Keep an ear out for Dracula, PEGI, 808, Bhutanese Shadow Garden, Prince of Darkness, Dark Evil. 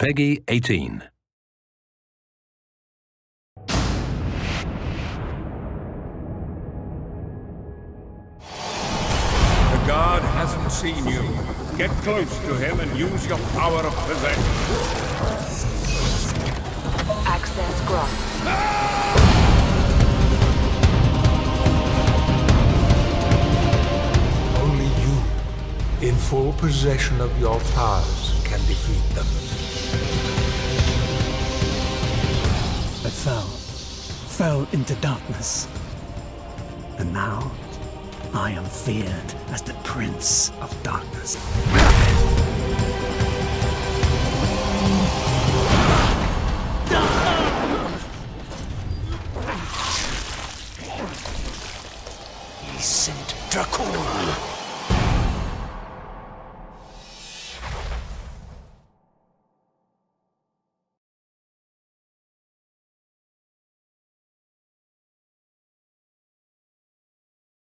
PEGI 18. The guard hasn't seen you. Get close to him and use your power of possession. Access granted. Ah! In full possession of your powers, can defeat them. I fell into darkness. And now, I am feared as the Prince of Darkness. He sent Dracula.